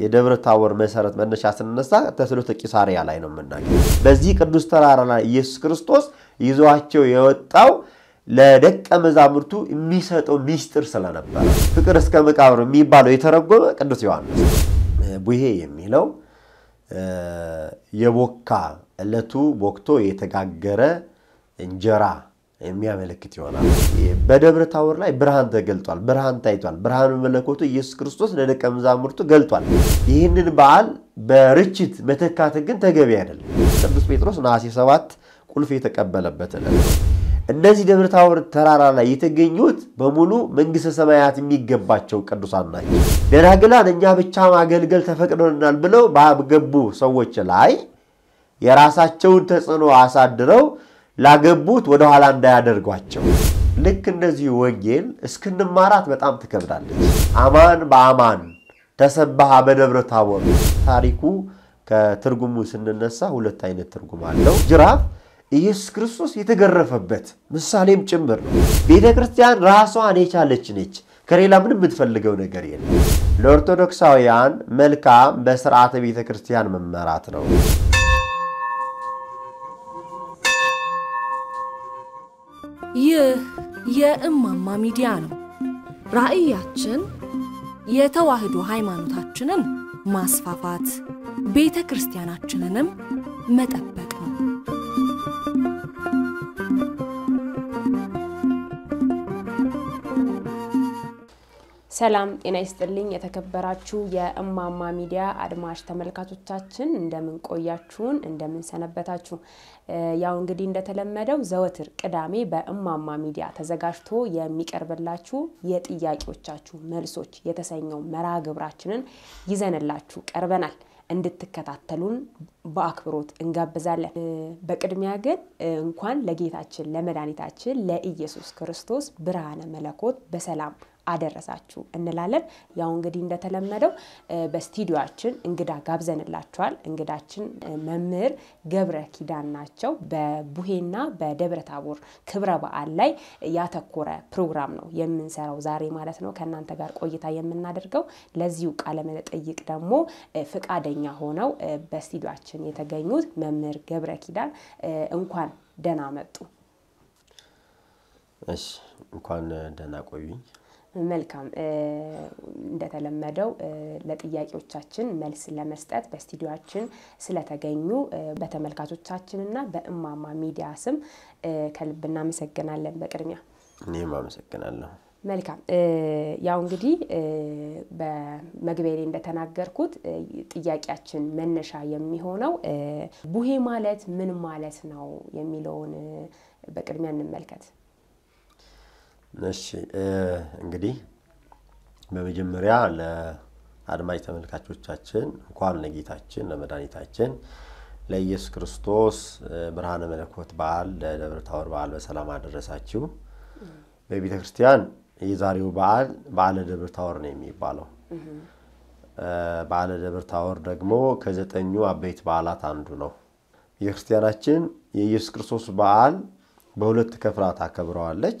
የደብረ ታወር መሰረት መነሻ ስንነሳ ተሰሎተ ቂሳሪያ ላይ ነው የምናገኘው በዚህ ቅዱስ ተራራ ላይ ኢየሱስ ክርስቶስ ይዟቸው የወጣው ለደቀ መዛሙርቱ የሚሰጠው ሚስጥር ስለነበረ ፍቅር እስከ መቃብር የሚባለው የተረጎመ ቅዱስ ዮሐንስ ቡሄ የሚለው የቦካ እለቱ ቦክቶ የተጋገረ እንጀራ የሚያመለክት ይሆናል በደብረ ታወር ላይ ብርሃን ተገልጧል ብርሃን ታይቷል ብርሃኑ መለኮቱ ኢየሱስ ክርስቶስ ለደቀ መዛሙርቱ ገልጧል ይህንን በዓል በርችት መተካት ግን ተገቢ አይደለም ቅዱስ ጴጥሮስ ነሐሴ 7 ቁልፍ የተቀበለበት ዕለት እነዚህ ደብረ ታወር ተራራ ላይ የተገኙት በሙሉ መንግሥተ ሰማያት የሚገባቸው ቅዱሳን ናቸው ደናግላን እኛ ብቻ ማገልገል ተፈቅዶልናል ብለው ባገቡ ሰዎች ላይ የራሳቸውን ተጽዕኖ አሳድረው ላገቡት ወደ ኋላ እንዳያደርጓቸው ልክ እንደዚህ ወንጌል እስክንማራት በጣም ተከብዳለች አማን በአማን ተሰበሃ በደብረ ታወር ታሪኩ ከትርጉሙ ስንነሳ ሁለት አይነት ትርጉም አለው ጅራፍ ኢየሱስ ክርስቶስ የተገረፈበት ምሳሌም ጭምር ነው ቤተክርስቲያን ራሷን የቻለች ነች ከሌላ ምንም የምትፈልገው ነገር የለም ለኦርቶዶክሳውያን መልካም በሥርዓተ ቤተክርስቲያን መመራት ነው የእማማ ሚዲያ ነው ራእያችን የተዋህዶ ሃይማኖታችንን ማስፋፋት ቤተክርስቲያናችንንም መጠበቅ ነው ሰላም ጤና ይስጥልኝ የተከበራችሁ የእማማ ሚዲያ አድማጭ ተመልካቾቻችን እንደምን ቆያችሁን እንደምን ሰነበታችሁ ያው እንግዲህ እንደተለመደው ዘወትር ቅዳሜ በእማማ ሚዲያ ተዘጋጅቶ የሚቀርብላችሁ የጥያቄዎቻችሁ መልሶች የተሰኘው መርሃ ግብራችንን ይዘንላችሁ ቀርበናል እንድትከታተሉን በአክብሮት እንጋብዛለን በቅድሚያ ግን እንኳን ለጌታችን ለመድኃኒታችን ለኢየሱስ ክርስቶስ ብርሃነ መለኮት በሰላም አደረሳችሁ እንላለን ያው እንግዲህ እንደተለመደው በስቱዲዮአችን እንግዳ ጋብዘንላችኋል እንግዳችን መምህር ገብረ ኪዳን ናቸው በቡሄና በደብረ ታቦር ክብረ በዓል ላይ ያተኮረ ፕሮግራም ነው የምንሰራው ዛሬ ማለት ነው ከናንተ ጋር ቆይታ የምናደርገው ለዚሁ ቃለ መጠይቅ ደግሞ ፍቃደኛ ሆነው በስቱዲዮአችን የተገኙት መምህር ገብረ ኪዳን እንኳን ደህና መጡ እሺ እንኳን ደህና ቆዩኝ መልካም እንደተለመደው ለጥያቄዎቻችን መልስ ለመስጠት በስቱዲዮአችን ስለተገኙ በተመልካቾቻችንና በእማማ ሚዲያ ስም ከልብና መሰገናለን በቅድሚያ እኔም አመሰግናለሁ መልካም ያው እንግዲህ በመግቢያዬ እንደተናገርኩት ጥያቄያችን መነሻ የሚሆነው ቡሄ ማለት ምን ማለት ነው የሚለውን በቅድሚያ እንመልከት نشي እንግዲህ በመጀመሪያ ለአድማጭ ተመልካቾቻችን እንኳን ለጌታችን ለመድኃኒታችን ለኢየሱስ ክርስቶስ ብርሃነ መለኮት በዓል ለደብረ ታወር በዓል በሰላም አደረሳችሁ በቤተ ክርስቲያን የዛሬው በዓል በዓለ ደብረ ታወር ነው የሚባለው በዓለ ደብረ ታወር ደግሞ ከዘጠኙ አበይት በዓላት አንዱ ነው የክርስቲያናችን የኢየሱስ ክርስቶስ በዓል በሁለት ከፍራት አከብረዋለች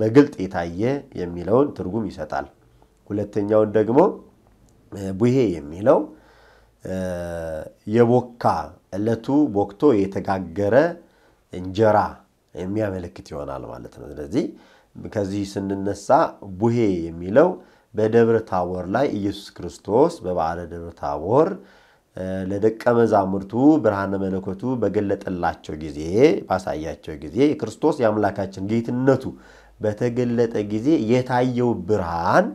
በግልጥ የታየ የሚለውን ትርጉም ይሰጣል ሁለተኛው ደግሞ ቡሄ የሚለው የቦካ እለቱ ቦክቶ የተጋገረ እንጀራ የሚያመለክት ይሆናል ማለት ነው ስለዚህ ከዚህ ስንነሳ ቡሄ የሚለው በደብረ ታወር ላይ ኢየሱስ ክርስቶስ በበዓለ ደብረ ታወር ለደቀ መዛሙርቱ ብርሃነ መለኮቱ በገለጠላቸው ጊዜ ባሳያቸው ጊዜ ክርስቶስ ያምላካችን ጌትነቱ በተገለጠ ጊዜ የታየው ብርሃን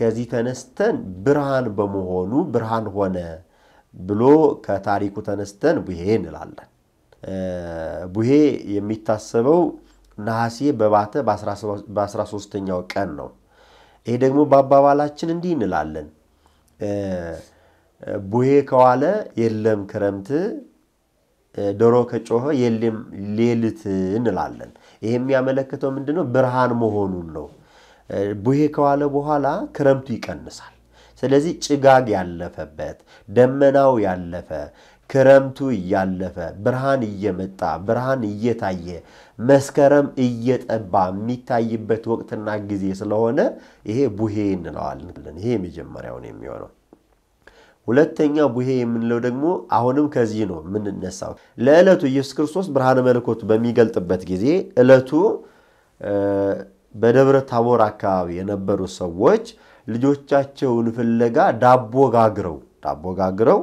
ከዚህ ተነስተን ብርሃን በመሆኑ ብርሃን ሆነ ብሎ ከታሪኩ ተነስተን ቡሄ እንላለን ቡሄ የሚታሰበው ነሐሴ በባተ በ13ኛው ቀን ነው ይሄ ደግሞ በአባባላችን እንዲህ እንላለን بوهي كوالا يلم كرمت دروك جوه يلم ليلت نلعلن إيهم يعملكتو من دنو برهان مهونون نو بوهي كوالا بوهالا كرمتو يكنسال سلازي چغاق يالفة بات دمناو يالفة كرمتو يالفة برهان يمتا برهان يتاية مسكرم يتأبع ميتاية بات وقت الناقزي سلوانا إيه بوهي نلعلن إيه مجمريون يميونو ولتنيا بوهي من لو دغمو اهونم كازينو من ننساو لالهتو يسوع كريستوس برهان ملكوت بميገልጥበት ጊዜ እለቱ በደብረ ታቦር አካባቢ የነበሩ ሰዎች ልጆቻቸውን ፍለጋ ዳቦ ጋግረው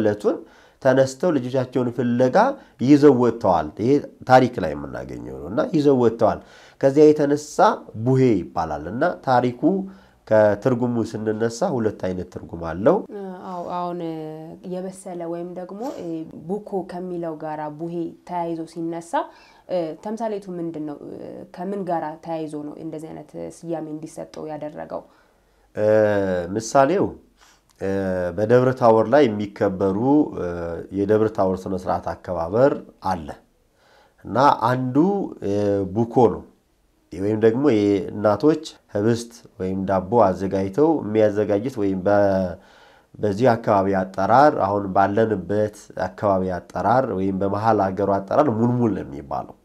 እለቱን ተነስተው ልጆቻቸውን ፍለጋ ይዘው ወጥተዋል። ይሄ ታሪክ ላይ የምናገኘው ነውና ይዘው ወጥተዋል። ከዚያ የተነሳ ቡሄ ይባላልና ታሪኩ ከትርጉሙ سنነሳ ሁለት አይነት ትርጉም አለው አው አሁን የበሰለ ወይም ደግሞ ቡኩ ከሚለው ጋራ ቡሂ ታይዞ ሲነሳ ተምሳሌቱ ምንድነው ከምን ጋራ ታይዞ ነው እንደዚህ አይነት ሲያሜ እንዲሰጠው ያደረገው ምሳሌው በደብረ ታወር ላይ የሚከበሩ የደብረ ታወር ስነ ስርዓት አከባበር አለ እና አንዱ ቡኮ ነው ወይም ደግሞ የናቶች ህብስት ወይም ዳቦ አዘጋጅተው የሚያዘጋጁት ወይም በዚህ አካባቢ አጣራር አሁን ባለንበት አካባቢ አጣራር ወይም በመሃል ሀገሩ አጣራር ሙልሙል የሚባለው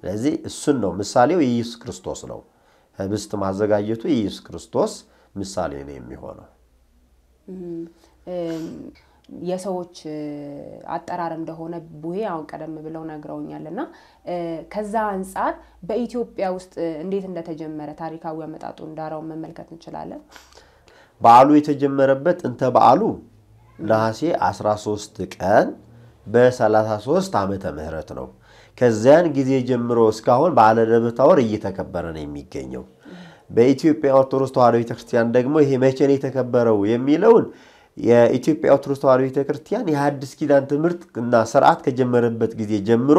ስለዚህ እሱን ነው ምሳሌው የኢየሱስ ክርስቶስ ነው ህብስት ማዘጋጀቱ የኢየሱስ ክርስቶስ ምሳሌ ነው የሚሆነው የሰዎች አጣራር እንደሆነ ቡሄ አሁን ቀደም ብለው ነግረውኛልና ከዛ አንፃር በኢትዮጵያ ውስጥ እንዴት እንደተጀመረ ታሪካዊ አመጣጡ እንዳራው መመልከት እንችላለን በዓሉ የተጀመረበት እንተ በዓሉ ነሐሴ 13 ቀን በ33 ዓመተ ምህረት ነው ከዚያን ጊዜ ጀምሮ እስካሁን በዓለ ደብረ ታቦር እየተከበረ ነው የሚገኘው በኢትዮጵያ ኦርቶዶክስ ተዋሕዶ ቤተክርስቲያን ደግሞ ይሄ መቼ ነው የተከበረው የሚለውን የኢትዮጵያ ኦርቶዶክስ ተዋሕዶ ቤተክርስቲያን የሐዲስ ኪዳን ትምህርትና ሥርዓት ከጀመረበት ጊዜ ጀምሮ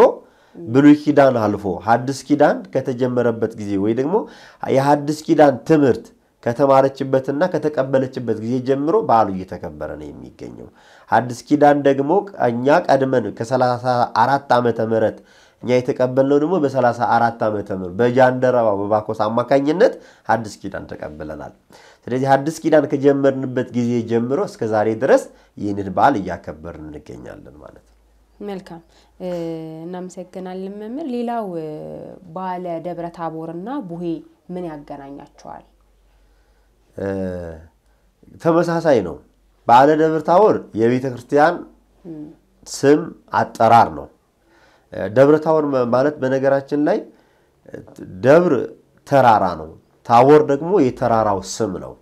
ብሉይ ኪዳን አልፎ ሐዲስ ኪዳን ከተጀመረበት ጊዜ ወይ ደግሞ የሐዲስ ኪዳን ትምህርት ከተማረችበትና ከተቀበለችበት ጊዜ ጀምሮ በዓሉ እየተከበረ ነው የሚገኘው ሐዲስ ኪዳን ደግሞ እኛ ቀድመን ከ34 ዓመተ ምህረት እኛ የተቀበልነው ደግሞ በ34 ዓመተ ምህረት በጃንደረባው በባኮስ አማካኝነት ሐዲስ ኪዳን ተቀበለናል ስለዚህ ሐዲስ ኪዳን ከጀመርንበት ጊዜ ጀምሮ እስከ ዛሬ ድረስ ይህንን በዓል ያከበርን እንገኛለን ማለት ነው መልካም እናመሰግናለን መምህር ሌላው በዓለ ደብረ ታቦርና ቡሄ ምን ያገናኛቸዋል ተመሳሳይ ነው በዓለ ደብረ ታቦር የቤተ ክርስቲያን ስም አጠራር ነው ደብረ ታቦር ማለት በነገራችን ላይ ደብር ተራራ ነው ታቦር ደግሞ የተራራው ስም ነው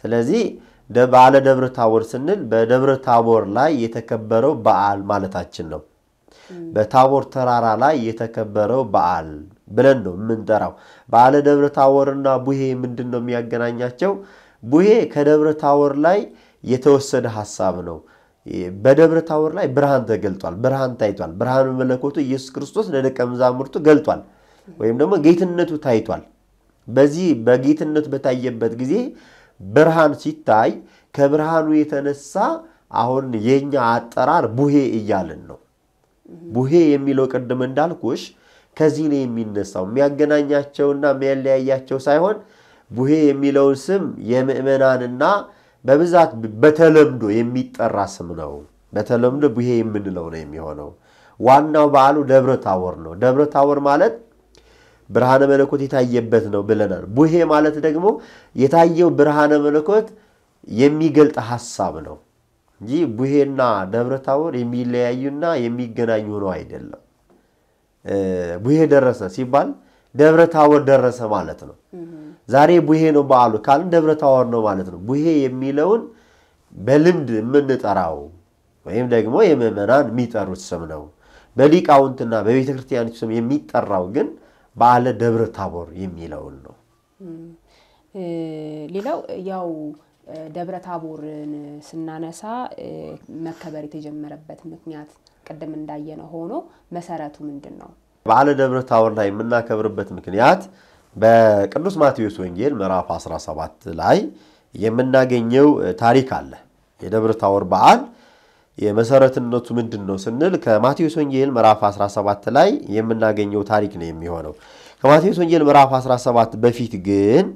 ስለዚህ በዓለ ደብረ ታቦር ስንል በደብረ ታቦር ላይ የተከበረው በዓል ማለታችን ነው በታቦር ተራራ ላይ የተከበረው በዓል ብለን ነው የምንጠራው በዓለ ደብረ ታቦርና ቡሄ ምንድነው የሚያገናኛቸው ቡሄ ከደብረ ታቦር ላይ የተወሰደ ሐሳብ ነው በደብረ ታቦር ላይ ብርሃን ተገልጧል ብርሃን ታይቷል ብርሃኑ መለኮቱ ኢየሱስ ክርስቶስ ለደቀ መዛሙርቱ ገልጧል ወይም ደግሞ ጌትነቱ ታይቷል በዚህ በጌትነት በታየበት ጊዜ ብርሃን ሲታይ ከብርሃኑ የተነሳ አሁን የኛ አጣራር ቡሄ ይያልን ነው ቡሄ የሚለው ቀደም እንዳልኩሽ ከዚህ ነው የሚነሳው የሚያገናኛቸውና የሚያለያያቸው ሳይሆን ቡሄ የሚለው ስም የምእመናንና በብዛት በተለምዶ የሚጠራ ስም ነው በተለምዶ ቡሄ የምንለው ነው የሚሆነው ዋናው በዓሉ ደብረ ታቦር ነው ደብረ ታቦር ማለት ብርሃነ መለኮት የታየበት ነው ብለናል ቡሄ ማለት ደግሞ የታየው ብርሃነ መለኮት የሚገልጥ ሐሳብ ነው እንጂ ቡሄና ደብረ ታቦር የሚለያዩና የሚገናኙ ነው አይደለም ቡሄ ደረሰ ሲባል ደብረ ታቦር ደረሰ ማለት ነው ዛሬ ቡሄ ነው በዓሉ ካል ደብረ ታቦር ነው ማለት ነው ቡሄ የሚለውን በልምድ ምንጠራው ወይም ደግሞ የመመናን የሚጠሩት ስም ነው በሊቃውንትና በቤተ ክርስቲያን ስም የሚጠራው ግን ባለ ደብረ ታቦር የሚለው ነው ሌላው ያው ደብረ ታቦርን ስናነሳ መከበር የተጀመረበት ምክንያት ቀደም እንዳየነ ሆኖ መሰረቱ ምንድነው ባለ ደብረ ታቦር ላይ መናከብርበት ምክንያት በቅዱስ ማቴዎስ ወንጌል ምዕራፍ 17 ላይ የምናገኘው ታሪክ አለ የደብረ ታወር በዓል የመሰረትነቱ ምንድነው ስንል ከማቴዎስ ወንጌል ምዕራፍ 17 ላይ የምናገኘው ታሪክ ነው የሚሆነው ከማቴዎስ ወንጌል ምዕራፍ 17 በፊት ግን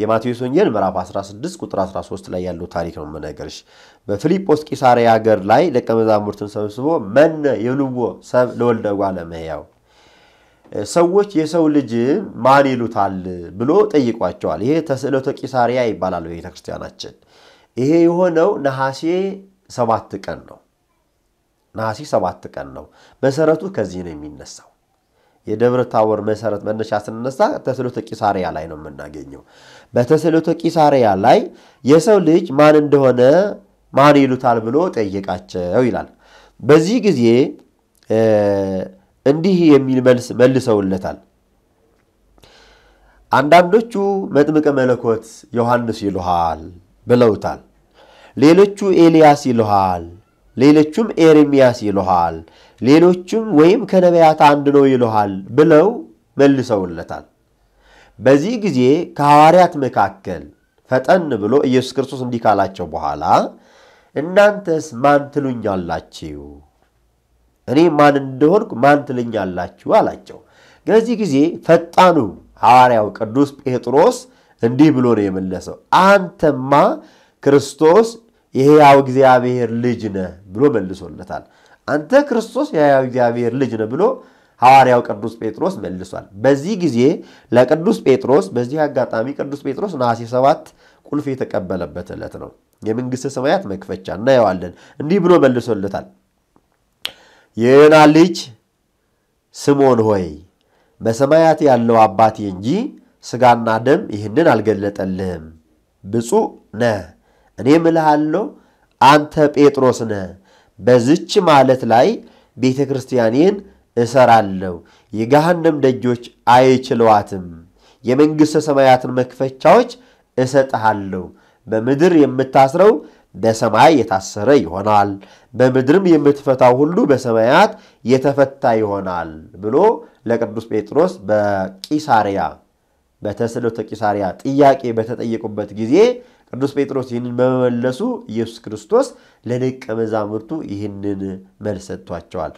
የማቴዎስ ወንጌል ምዕራፍ 16 ቁጥር 13 ላይ ያለው ታሪክ ነው መነገርሽ በፊልጶስ ቂሳሪያ ሀገር ላይ ደቀ መዛሙርቱን ሰብስቦ መነ የልዎ ሰብ ለወልደ እጓለ እመሕያው ሰዎች የሰው ልጅ ማን ይሉታል ብሎ ጠይቋቸዋል ይሄ ተስዕሎተ ቂሳሪያ ይባላል በክርስቲያናችን ይሄ የሆነው ነሐሴ 7 ቀን ነው ነሐሴ 7 ቀን ነው መሰረቱ ከዚህ ነው የሚነሳው የደብረ ታወር መሰረት መነሻ ስንነሳ ተስዕሎተ ቂሳሪያ ላይ ነው የምናገኘው በተስዕሎተ ቂሳሪያ ላይ የሰው ልጅ ማን እንደሆነ ማን ይሉታል ብሎ ጠይቃቸው ይላል በዚህ ጊዜ እንዲህ የሚል መልስ መልሰውለታል አንዳንዶቹ መጥምቀ መለኮት ዮሐንስ ይሉሃል ብለውታል ሌሎቹ ኤልያስ ይሉሃል ሌሎቹም ኤርሚያስ ይሉሃል ሌሎቹም ወይም ከነቢያት አንድ ነው ይሉሃል ብለው መልሰውለታል በዚህ ጊዜ ከሐዋርያት መካከል ፈጠን ብሎ ኢየሱስ ክርስቶስ እንዲካላቸው በኋላ እናንተስ ማን ትሉኛላችሁ እኔ ማን እንደሆንኩ ማን ትልኛላችሁ አላቸው ገዚህ ጊዜ ፈጣኑ ሐዋርያው ቅዱስ ጴጥሮስ እንዲህ ብሎ ነው የመለሰው አንተማ ክርስቶስ የሕያው እግዚአብሔር ልጅ ነህ ብሎ መልሶለታል አንተ ክርስቶስ የሕያው እግዚአብሔር ልጅ ነህ ብሎ ሐዋርያው ቅዱስ ጴጥሮስ መልሷል በዚህ ጊዜ ለቅዱስ ጴጥሮስ በዚህ አጋጣሚ ቅዱስ ጴጥሮስ ነሐሴ 7 ቁልፍ የተቀበለበት ዕለት ነው የመንግስተ ሰማያት መክፈቻ እና ያዋለን እንዲህ ብሎ መልሶለታል የዮና ልጅ ስምዖን ሆይ በሰማያት ያለው አባቴ እንጂ ስጋና ደም ይሄንን አልገለጠልህም ብፁዕ ነህ እኔም እልሃለሁ አንተ ጴጥሮስ ነህ በዚች ማለት ላይ ቤተክርስቲያንን እሰራለሁ የገሃነም ደጆች አይችሏትም የመንግስተ ሰማያትን መክፈቻዎች እሰጣለሁ በመድር የምታስረው በሰማይ የታሰረ ይሆናል በመድርም የምትፈታው ሁሉ በሰማያት የተፈታ ይሆናል ብሎ ለቅዱስ ጴጥሮስ በቂሳሪያ በተስዕሎተ ቂሳሪያ ጥያቄ በተጠየቁበት ጊዜ ቅዱስ ጴጥሮስ ይህንን በመመለሱ ኢየሱስ ክርስቶስ ለደቀ መዛሙርቱ ይህንን መልስ ሰጥቷቸዋል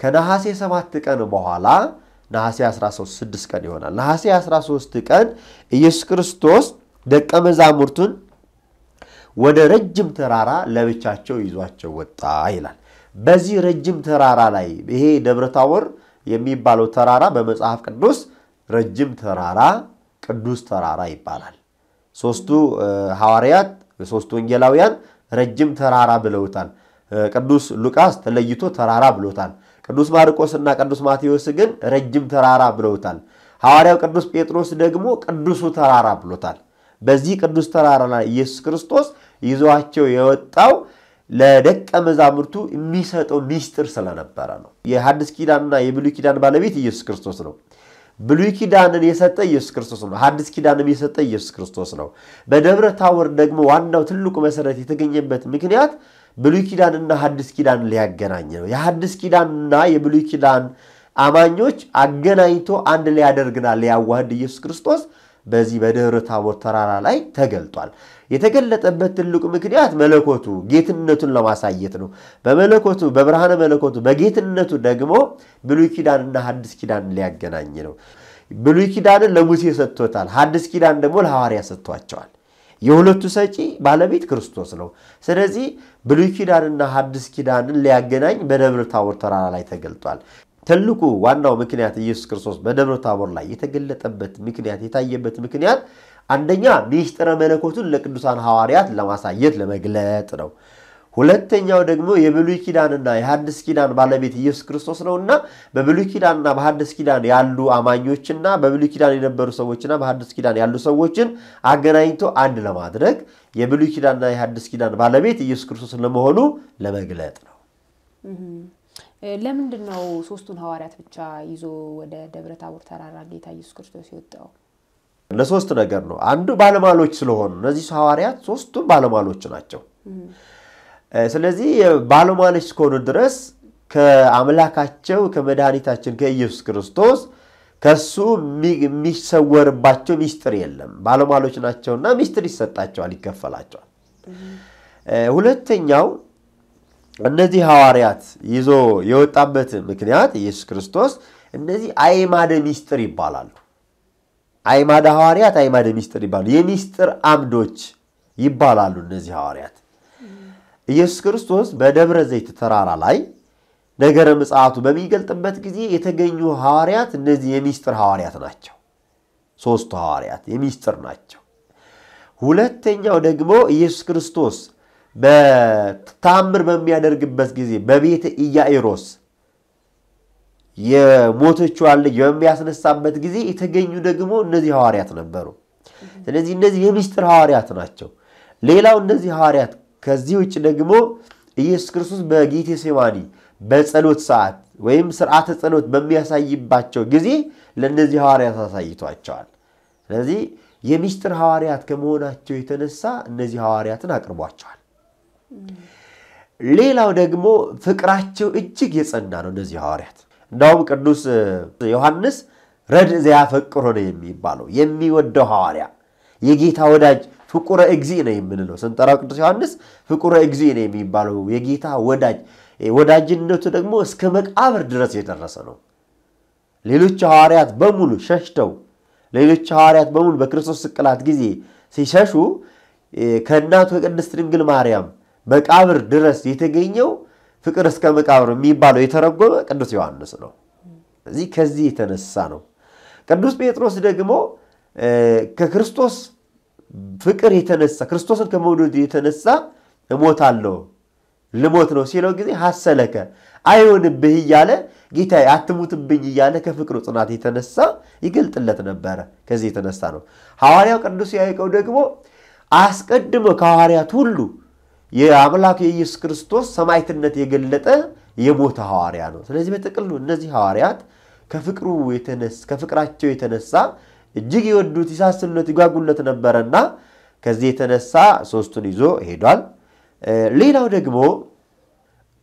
ከነሐሴ 7 ቀን በኋላ ነሐሴ 13 6 ቀን ይሆናል ነሐሴ 13 ቀን ኢየሱስ ክርስቶስ ደቀ መዛሙርቱን ወደ ረጅም ተራራ ለብቻቸው ይዟቸው ወጣ ይላል በዚህ ረጅም ተራራ ላይ ይሄ ደብረ ታወር የሚባለው ተራራ በመጽሐፍ ቅዱስ ረጅም ተራራ ቅዱስ ተራራ ይባላል ሶስቱ ሐዋርያት ሶስቱ ወንጌላውያን ረጅም ተራራ ብለውታል ቅዱስ ሉቃስ ተለይቶ ተራራ ብለውታል ቅዱስ ማርቆስና ቅዱስ ማቴዎስ ግን ረጅም ተራራ ብለውታል ሐዋርያው ቅዱስ ጴጥሮስ ደግሞ ቅዱሱ ተራራ ብለውታል በዚህ ቅዱስ ተራራ ላይ ኢየሱስ ክርስቶስ ይዟቸው የወጣው ለደቀ መዛሙርቱ የሚሰጠው ሚስጥር ስለነበረ ነው የሐዲስ ኪዳንና የብሉይ ኪዳን ባለቤት ኢየሱስ ክርስቶስ ነው ብሉይ ኪዳንን የሰጠ ኢየሱስ ክርስቶስ ነው ሐዲስ ኪዳንን የሰጠ ኢየሱስ ክርስቶስ ነው በደብረ ታወር ደግሞ ዋናው ትልቁ መሰረት የተገኘበት ምክንያት ብሉይ ኪዳንና ሐዲስ ኪዳን ሊያገናኝ ነው የሐዲስ ኪዳንና የብሉይ ኪዳን አማኞች አገናኝቶ አንድ ላይ ያደርግና ሊያዋህድ ኢየሱስ ክርስቶስ በዚህ በደብረ ታቦር ተራራ ላይ ተገልጧል የተገለጠበት ትልቁ ምክንያት መለኮቱ ጌትነቱን ለማሳየት ነው በመለኮቱ በብርሃነ መለኮቱ በጌትነቱ ደግሞ ብሉይ ኪዳንና ሐዲስ ኪዳን ሊያገናኝ ነው ብሉይ ኪዳንን ለሙሴ ሰጥቷል ሐዲስ ኪዳን ደግሞ ለሐዋርያት ሰጥቷቸዋል የሁለቱ ሰጪ ባለቤት ክርስቶስ ነው ስለዚህ ብሉይ ኪዳንና ሐዲስ ኪዳንን ሊያገናኝ በደብረ ታቦር ተራራ ላይ ተገልጧል ትልቁ ዋናው ምክንያት ኢየሱስ ክርስቶስ በደብረ ታቦር ላይ የተገለጠበት ምክንያት የታየበት ምክንያት አንደኛ ሚስጥረ መለኮቱን ለቅዱሳን ሐዋርያት ለማሳየት ለመግለጥ ነው ሁለተኛው ደግሞ የብሉይ ኪዳንና የሐዲስ ኪዳን ባለቤት ኢየሱስ ክርስቶስ ነውና በብሉይ ኪዳንና በሐዲስ ኪዳን ያሉ አማኞችና በብሉይ ኪዳን የነበሩ ሰዎችና በሐዲስ ኪዳን ያሉ ሰዎችን አገናኝቶ አንድ ለማድረግ የብሉይ ኪዳንና የሐዲስ ኪዳን ባለቤት ኢየሱስ ክርስቶስ ለመሆኑ ለመግለጥ ነው ለምንድነው ሶስቱን ሐዋርያት ብቻ ይዞ ወደ ደብረ ታቦር ተራራ ጌታ ኢየሱስ ክርስቶስ ይወጣው ለሶስት ነገር ነው አንዱ ባለማሎች ስለሆኑ እነዚህ ሐዋርያት ሶስቱ ባለማሎች ናቸው ስለዚህ ባለማሎች ከሆኑ ድረስ ከአምላካቸው ከመድኃኒታችን ከኢየሱስ ክርስቶስ كسو ميسور باتشو ميستر يلم بالو مالوش ناتشو نا ميستر يستاتشو علي كفلاتشو ሁለተኛው እነዚህ ሐዋርያት ይዞ የወጣበት ምክንያት ኢየሱስ ክርስቶስ እነዚህ አይማደ ሚስጥር ይባላሉ አይማደ ሐዋርያት አይማደ ሚስጥር ይባላሉ የሚስጥር አምዶች ይባላሉ እነዚህ ሐዋርያት ኢየሱስ ክርስቶስ በደብረ ዘይት ተራራ ላይ ነገረ መጽሐፍቱ በሚገልጥበት ጊዜ የተገኙ ሐዋርያት እነዚህ የሚስጥር ሐዋርያት ናቸው ሶስቱ ሐዋርያት የሚስጥር ናቸው ሁለተኛው ደግሞ ኢየሱስ ክርስቶስ በታምር በሚያደርግበት ጊዜ በቤተ ኢያኢሮስ የሞተችዋን ልጅ የሚያስነሳበት ጊዜ የተገኙ ደግሞ እነዚህ ሐዋርያት ነበሩ ስለዚህ እነዚህ የሚስጥር ሐዋርያት ናቸው ሌላው እነዚህ ሐዋርያት ከዚህ ውጭ ደግሞ ኢየሱስ ክርስቶስ በጌቴሴማኒ በጸሎት ሰዓት ወይም ሥርዓተ ጸሎት በሚያሳይባቸው ጊዜ ለእነዚህ ሐዋርያት አሳይቷቸዋል ስለዚህ የሚስጥር ሐዋርያት ከመሆናቸው የተነሳ እነዚህ ሐዋርያትን አቅርቧቸዋል ሌላው ደግሞ ፍቅራቸው እጅግ የጸና ነው እነዚህ ሐዋርያት ዳው ቅዱስ ዮሐንስ ረድ ዘያፈቅሮ ነው የሚባለው የሚወደው ሐዋርያ የጌታ ወዳጅ ፍቁረ እግዚእ ነው የሚለው ሰንጠራው ቅዱስ ዮሐንስ ፍቁረ እግዚእ ነው የሚባለው የጌታ ወዳጅ ወዳጅነቱ ደግሞ እስከ መቃብር ድረስ የተደረሰ ነው ሌሎች ሐዋርያት በሙሉ ሸሽተው ሌሎች ሐዋርያት በሙሉ በክርስቶስ ስቅላት ጊዜ ሲሸሹ ከእናቱ ቅድስት ድንግል ማርያም መቃብር ድረስ የተገኘው ፍቅር እስከ መቃብር የሚባለው የተረጎመ ቅዱስ ዮሐንስ ነው ስለዚህ ከዚህ የተነሳ ነው ቅዱስ ጴጥሮስ ደግሞ ከክርስቶስ ፍቅር የተነሳ ክርስቶስን ከመውደድ የተነሳ እሞታለሁ ልሞት ነው ሲለው ጊዜ ሐሰለከ አይሆንብህ ይያለ ጌታዬ አትሙትብኝ ይያለ ከፍቅሩ ጽናት የተነሳ ይገልጥለት ነበር ከዚህ የተነሳ ነው ሐዋርያው ቅዱስ ያዕቆብ ደግሞ አስቀድሞ ከሐዋርያት ሁሉ የአምላክ ኢየሱስ ክርስቶስ ሰማዕትነት የገለጠ የሞተ ሐዋርያ ነው ስለዚህ በጥቅሉ እነዚህ ሐዋርያት ከፍቅራቸው የተነሳ እጅግ ይወዱት ይሳስሉት ይጓጉለት ነበርና ከዚህ የተነሳ ሶስቱን ይዞ ሄዷል ሌላው ደግሞ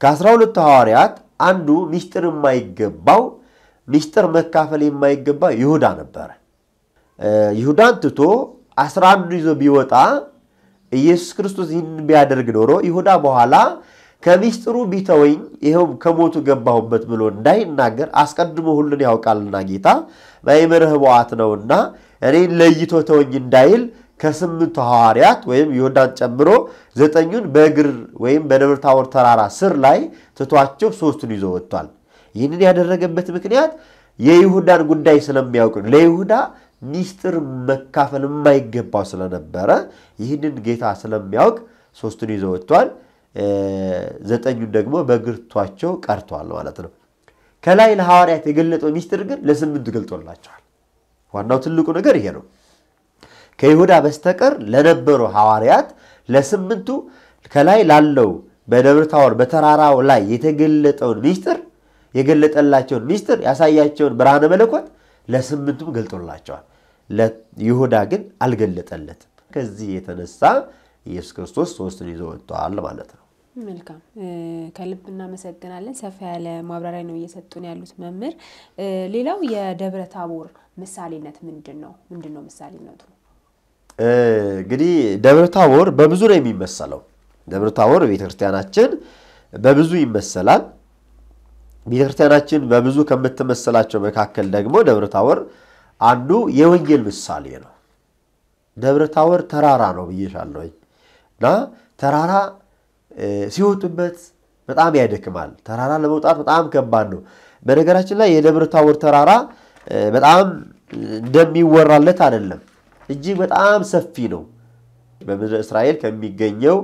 ከ12 ሐዋርያት አንዱ ሚስጥር የማይገባው ሚስጥር መካፈል የማይገባ ይሁዳ ነበር ይሁዳን ትቶ 11 ይዞ ቢወጣ ኢየሱስ ክርስቶስ ይህን ቢያደርግ ኖሮ ይሁዳ በኋላ ከሚስጥሩ ቢተወኝ ይሄው ከሞቱ ገባሁበት ብሎ እንዳይናገር አስቀድሞ ሁሉን ያውቃልና ጌታ በይመረህ በዋት ነውና እኔ ለይቶ ተወኝ እንዳይል ከ8 ሐዋርያት ወይም ይሁዳን ጨምሮ 9ኙን በእግር ወይም በደብረ ታቦር ተራራ ስር ላይ ተቷቸው 3ቱን ይዞ ወጥቷል ይሄንን ያደረገበት ምክንያት የይሁዳን ጉዳይ ስለሚያውቁ ለይሁዳ ሚስጥር መካፈል የማይገባው ስለነበረ ይሄንን ጌታ ስለሚያውቅ 3ቱን ይዞ ወጥቷል 9ኙን ደግሞ በእግርቷቸው ቀርቷል ማለት ነው ከላይ ለሐዋርያት የገለጠው ሚስጥር ግን ለ8 ገልጦላቸዋል ዋናው ትልቁ ነገር ይሄ ነው ከይሁዳ በስተቀር ለነበሩ ሐዋርያት ለ8ቱ ከላይ ላለው በደብረ ታቦር በተራራው ላይ የተገለጠውን ሚስጥር የገለጠላቸውን ሚስጥር ያሳያቸውን ብርሃነ መለኮት ለ8ቱም ገልጦላቸዋል ለይሁዳ ግን አልገለጠለትም ከዚህ የተነሳ ኢየሱስ ክርስቶስ 3ቱን ይዞ ወጣል ማለት ነው መልካም ከልብና መሰገናለን ሰፋ ያለ ማብራሪያ ነው እየሰጡን ያሉት መምህር ሌላው የደብረ ታቦር ምሳሌነት ምንድነው ምሳሌነቱ እንግዲህ ደብረ ታቦር በብዙ ነው የሚመሰለው ደብረ ታቦር ቤተክርስቲያናችን በብዙ ይመሰላል ቤተክርስቲያናችን በብዙ ከመተመሰላቸው መካከል ደግሞ ደብረ ታቦር አንዱ የወንጌል ምሳሌ ነው ደብረ ታቦር ተራራ ነው ብየሻለሁና ተራራ ሲወጡበት በጣም ያደክማል ተራራ ለመውጣት በጣም ከባድ ነው በነገራችን ላይ የደብረ ታቦር ተራራ በጣም እንደሚወራለት አይደለም እጅግ በጣም ሰፊ ነው በምድረ እስራኤል ከሚገኘው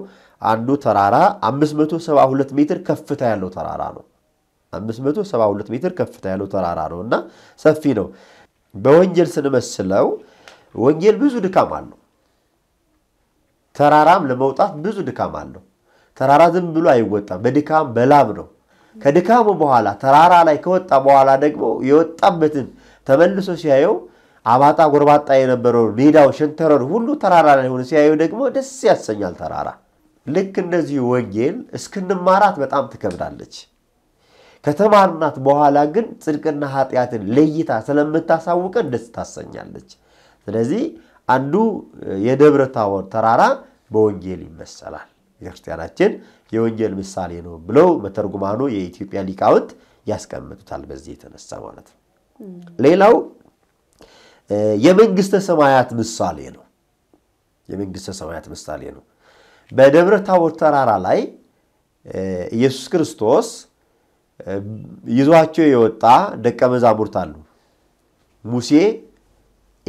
አንዱ ተራራ 572 ሜትር ከፍታ ያለው ተራራ ነው 572 ሜትር ከፍታ ያለው ተራራ ነውና ሰፊ ነው በወንጌል ስንመስለው ወንጌል ብዙ ድካም አለው ተራራም ለመውጣት ብዙ ድካም አለው ተራራ ዝም ብሎ አይወጣም በድካም በላብ ነው ከድካሙ በኋላ ተራራ ላይ ከወጣ በኋላ ደግሞ የወጣበትን ተመልሶ ሲያየው አባጣ ጎርባጣ የነበረው ሜዳው ሸንተረሩ ሁሉ ተራራ ላይ ሆነ ሲያዩ ደግሞ ደስ ያሰኛል ተራራ ልክ እንደዚህ ወንጌል እስክንማራት በጣም ትከብዳለች ከተማርናት በኋላ ግን ጽድቅና ኃጢያትን ለይታ ስለምታሳውቀን ደስ ታሰኛለች ስለዚህ አንዱ የደብረ ታቦር ተራራ በወንጌል ይመሰላል ክርስቲያናችን የወንጌል ምሳሌ ነው ብለው በተርጉማኑ የኢትዮጵያ ሊቃውንት ያስቀምጡታል በዚህ የተነሳ ማለት ነው ሌላው የመንግስተ ሰማያት ምሳሌ ነው የመንግስተ ሰማያት ምሳሌ ነው በደብረ ታቦር ተራራ ላይ ኢየሱስ ክርስቶስ ይዟቸው የወጣ ደቀ መዛሙርት አሉ ሙሴ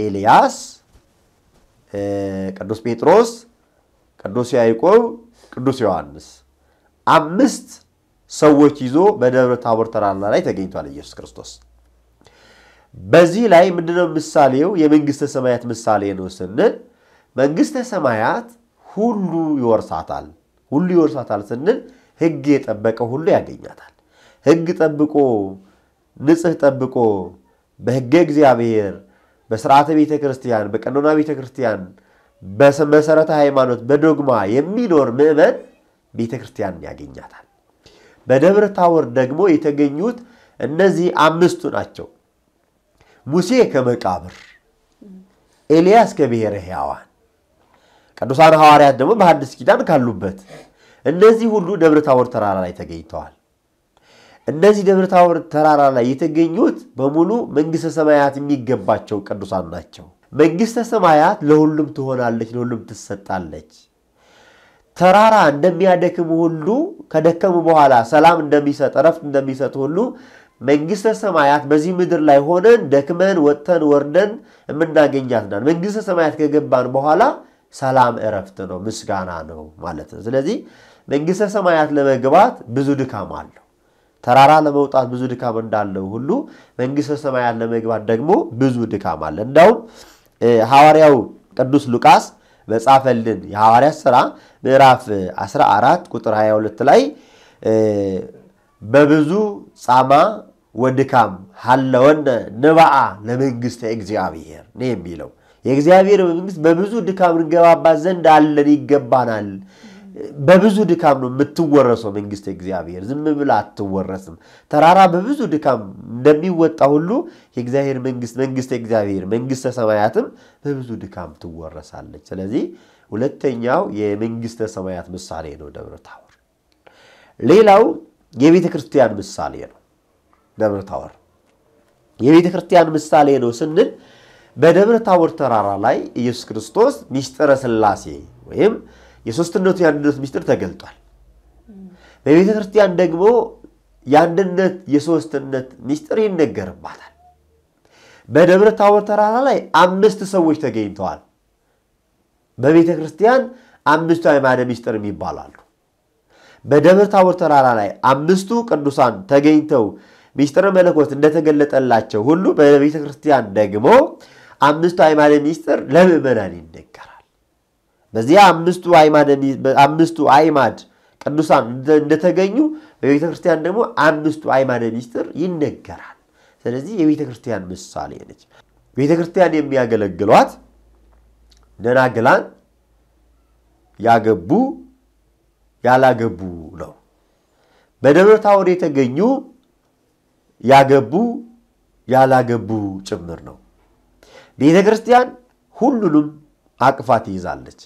ኤልያስ ቅዱስ ጴጥሮስ ቅዱስ ያዕቆብ ቅዱስ ዮሐንስ አምስት ሰዎች ይዞ በደብረ ታቦር ተራራ ላይ ተገኝቷል ኢየሱስ ክርስቶስ በዚህ ላይ ምንድነው ምሳሌው የመንግስተ ሰማያት ምሳሌ ነው ስንል መንግስተ ሰማያት ሁሉ ይወርሳታል ስንል ህግ የጠበቀ ሁሉ ያገኛታል ህግ ጠብቆ ንጽህ ጠብቆ በህግ እግዚአብሔር በሥርዓተ ቤተ ክርስቲያን በቀኖና ቤተ ክርስቲያን በመሰረተ ሃይማኖት በዶግማ የሚኖር ምዕመን ቤተ ክርስቲያንን ያገኛታል በደብረ ታቦር ደግሞ የተገኙት እነዚህ አምስቱ ናቸው ሙሴ ከመቃብር ኤልያስ ከብሔረ ሕያዋን ቅዱሳን ሐዋርያት ደግሞ በሐዲስ ኪዳን ካሉበት እነዚህ ሁሉ ደብረ ታቦር ተራራ ላይ ተገኝተዋል እነዚህ ደብረ ታቦር ተራራ ላይ የተገኙት በሙሉ መንግስተ ሰማያት የሚገባቸው ቅዱሳን ናቸው መንግስተ ሰማያት ለሁሉም ትሆናለች ለሁሉም ትሰጣለች ተራራ እንደሚያደክም ሁሉ ከደከሙ በኋላ ሰላም እንደሚሰጥ ረፍት እንደሚሰጥ ሁሉ መንግስተ ሰማያት በዚህ ምድር ላይ ሆነን ደክመን ወጥተን ወርደን እናገኛታለን መንግስተ ሰማያት ከገባን በኋላ ሰላም እረፍት ነው ምስጋና ነው ማለት ነው ስለዚህ መንግስተ ሰማያት ለመግባት ብዙ ድካም አለው ተራራ ለመውጣት ብዙ ድካም እንዳለው ሁሉ መንግስተ ሰማያት ለመግባት ደግሞ ብዙ ድካም አለ እንደው ሐዋርያው ቅዱስ ሉቃስ በጻፈልን የሐዋርያት ሥራ ምዕራፍ 14 ቁጥር 22 ላይ በብዙ ጻማ ወድካም ሐለወነ ንባአ ለመንግስተ እግዚአብሔር ነው የሚለው የእግዚአብሔር መንግስት በብዙ ድካም እንገባባት ዘንድ አለን ይገባናል በብዙ ድካም ነው የምትወረሰው መንግስተ እግዚአብሔር ዝም ብላ አትወረስም ተራራ በብዙ ድካም እንደሚወጣ ሁሉ የእግዚአብሔር መንግስት መንግስተ እግዚአብሔር መንግስተ ሰማያትም በብዙ ድካም ትወረሳለች ስለዚህ ሁለተኛው የመንግስተ ሰማያት ምሳሌ ነው ደብረ ታቦር ሌላው የቤተ ክርስቲያን ምሳሌ ነው ደብረ ታቦር የቤተ ክርስቲያን ምሳሌ ነው ስንል በደብረ ታቦር ተራራ ላይ ኢየሱስ ክርስቶስ ሚስጥረ ሥላሴ ወይም የሶስትነቱ ያንድነት ሚስጥር ተገልጧል በቤተ ክርስቲያን ደግሞ ያንድነት የሶስትነት ሚስጥር ይነገርባታል በደብረ ታቦር ተራራ ላይ አምስት ሰዎች ተገኝተዋል በቤተ ክርስቲያን አምስቱ አዕማደ ሚስጥር ይባላሉ በደብረ ታቦር ተራራ ላይ አምስቱ ቅዱሳን ተገኝተው ሚስጥረ መለኮት እንደተገለጠላቸው ሁሉ በቤተ ክርስቲያን ደግሞ አምስቱ አዕማደ ሚስጥር ለምዕመናን ይነገራል በዚያ አምስቱ አዕማድ ቅዱሳን እንደተገኙ በቤተ ክርስቲያን ደግሞ አምስቱ አዕማደ ሚስጥር ይነገራል ስለዚህ የቤተ ክርስቲያን ምሳሌ ነች ቤተ ክርስቲያን የሚያገለግሏት ደናግላን ያገቡ ያላገቡ ነው በደብረ ታቦር የተገኙ ያገቡ ያላገቡ ጭምር ነው ቤተ ክርስቲያን ሁሉንም አቅፋት ይዛለች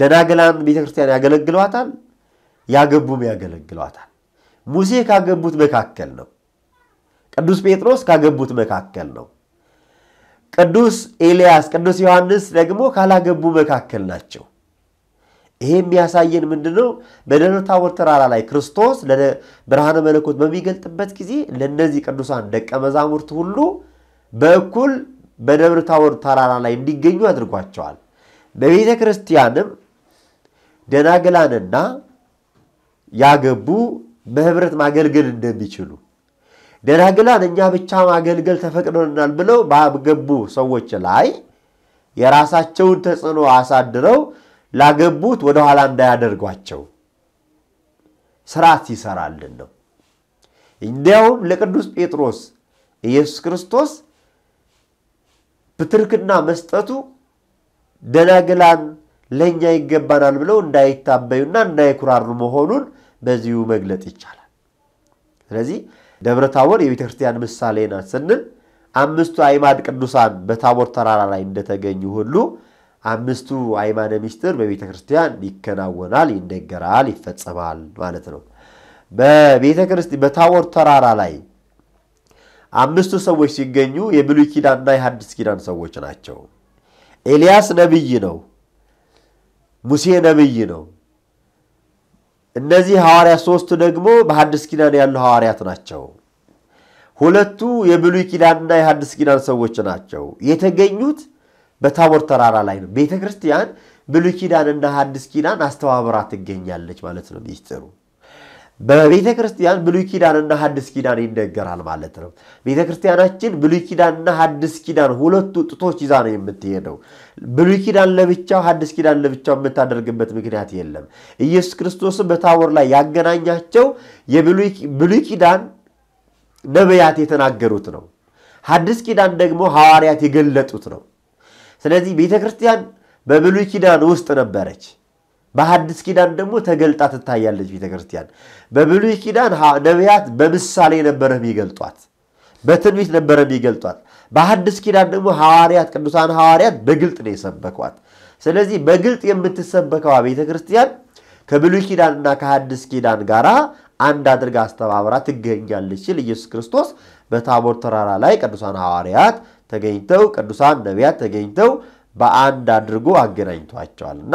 ደናግላን ቤተ ክርስቲያን ያገለግሏታል ያገቡም ያገለግሏታል ሙሴ ካገቡት መካከል ነው ቅዱስ ጴጥሮስ ካገቡት መካከል ነው ቅዱስ ኤልያስ ቅዱስ ዮሐንስ ደግሞ ካላገቡ መካከል ናቸው ይሄም ያሳየን ምንድነው በደብረ ታቦር ተራራ ላይ ክርስቶስ ለብርሃነ መለኮት በሚገልጥበት ጊዜ ለነዚህ ቅዱሳን ደቀ መዛሙርት ሁሉ በእኩል በደብረ ታቦር ተራራ ላይ እንዲገኙ አድርጓቸዋል በቤተ ክርስቲያንም ደናግላንና ያገቡ በህብረት ማገልገል እንደሚችሉ ደናግላን እኛ ብቻ ማገልገል ተፈቅዶልናል ብለው ባገቡ ሰዎች ላይ የራሳቸውን ተጽዕኖ አሳድረው ላገቡት ወደ ኋላ እንዳያደርጓቸው ሥርዓት ይሰራልን ነው እንዲያውም ለቅዱስ ጴጥሮስ ኢየሱስ ክርስቶስ ብትርክና መስጠቱ ደናግላን ለኛ ይገባናል ብለው እንዳይታበዩና እንዳይኩራሩ መሆኑን በዚሁ መግለጽ ይቻላል ስለዚህ دبر تاور يبي تختيان مسالينا سنن أمستو أيمان كدوسان بتاور ترارا لا إندى تجنيه لو أمستو أيمان ميستر بيبي تختيان يكنا ونالي إندى جرالي فتسمال مالتنو بيبي تختي بتاور ترارا لاي أمستو سويش يجنيه يبلو كيدان ناي هادس كيدان سويش ناتشو إلياس نبيينو موسى نبيينو النزي هاريا صوست نجمو بحدس كيدان يالو هاريا تناتشو ሁለቱ የብሉይ ኪዳንና የሐዲስ ኪዳን ሰዎች ናቸው የተገኙት በታቦር ተራራ ላይ ነው ቤተክርስቲያን ብሉይ ኪዳንና ሐዲስ ኪዳን አስተዋብራ ትገኛለች ማለት ነው ሚስጥሩ በቤተክርስቲያን ብሉይ ኪዳንና ሐዲስ ኪዳን ይነገራል ማለት ነው ቤተክርስቲያናችን ብሉይ ኪዳንና ሐዲስ ኪዳን ሁለቱ ጥቶች ይዛ ነው የምትሄደው ብሉይ ኪዳን ለብቻው ሐዲስ ኪዳን ለብቻው የምታደርግበት ምክንያት የለም ኢየሱስ ክርስቶስ በታቦር ላይ ያገናኛቸው የብሉይ ኪዳን ነብያት የተናገሩት ነው ሐዲስ ኪዳን ደግሞ ሐዋርያት የገለጡት ነው ስለዚህ ቤተክርስቲያን በብሉይ ኪዳን ውስጥ ነበረች በሐዲስ ኪዳን ደግሞ ተገልጣ ተታያለች ቤተክርስቲያን በብሉይ ኪዳን ነብያት በምሳሌ ነበር የሚገልጧት በትንቢት ነበር የሚገልጧት በሐዲስ ኪዳን ደግሞ ሐዋርያት ቅዱሳን ሐዋርያት በግልጥ ነው የሰበኳት ስለዚህ በግልጥ የምትሰበከው ቤተክርስቲያን ከብሉይ ኪዳንና ከሐዲስ ኪዳን ጋራ አንድ አድርጋ አስተባብራ ትገኛለች ኢየሱስ ክርስቶስ በታቦር ተራራ ላይ ቅዱሳን ሐዋርያት ተገኝተው ቅዱሳን ነቢያት ተገኝተው በአንድ አድርጎ አገናኝቷቸዋልና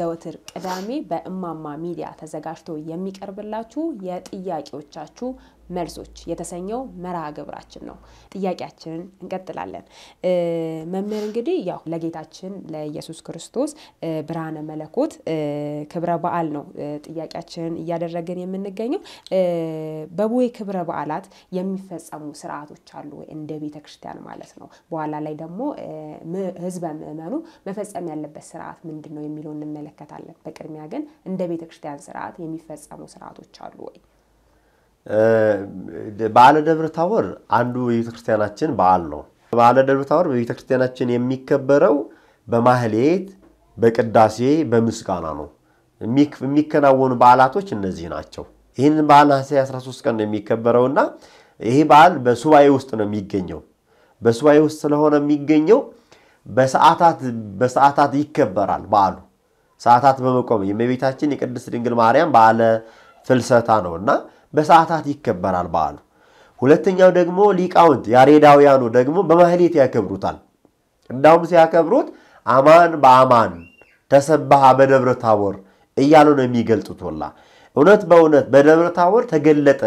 ዘወትር ቅዳሜ በእማማ ሚዲያ ተዘጋጅቶ የሚቀርብላችሁ የጥያቄዎቻችሁ መልሶች የተሰኘው መርሃ ግብራችን ነው ጥያቄያችንን እንቀጥላለን መምህር እንግዲህ ያው ለጌታችን ለኢየሱስ ክርስቶስ ብርሃነ መለኮት ክብረ በዓል ነው ጥያቄያችንን እያደረገን የምንገኘው በቡይ ክብረ በዓላት የሚፈጸሙ ስርዓቶች አሉ እንደ ቤተክርስቲያን ማለት ነው በኋላ ላይ ደግሞ ህዝብ ምእመኑ መፈጸም ያለበት ስርዓት ምንድነው የሚሉን እንመለከታለን በቅድሚያ ግን እንደ ቤተክርስቲያን ስርዓት የሚፈጸሙ ስርዓቶች አሉ ወይ ባለ ደብረ ታቦር አንዱ የቤተክርስቲያናችን በዓል ነው ባለ ደብረ ታቦር በቤተክርስቲያናችን የሚከበረው በማህሌት በቅዳሴ በምስጋና ነው የሚከናወኑ በዓላቶች እነዚህ ናቸው ይሄን በዓል 13 ቀን የሚከበረውና ይሄ በዓል በሱባኤ ውስጥ ነው የሚገኘው በሱባኤ ውስጥ ስለሆነ የሚገኘው በሰዓታት ይከበራል በዓሉ ሰዓታት በመቆም የመቤታችን የቅድስት ድንግል ማርያም በዓለ ፍልሰታ ነውና በሰዓታት ይከበራል በዓሉ ሁለተኛው ደግሞ ሊቃውንት ያሬዳውያኑ ደግሞ በማህሌት ያከብሩታል እንዳውም ሲያከብሩት አማን በአማን ተሰበሃ በደብረ ታቦር እያሉ ነው የሚገልጡትላ እውነት በእውነት በደብረ ታቦር ተገለጠ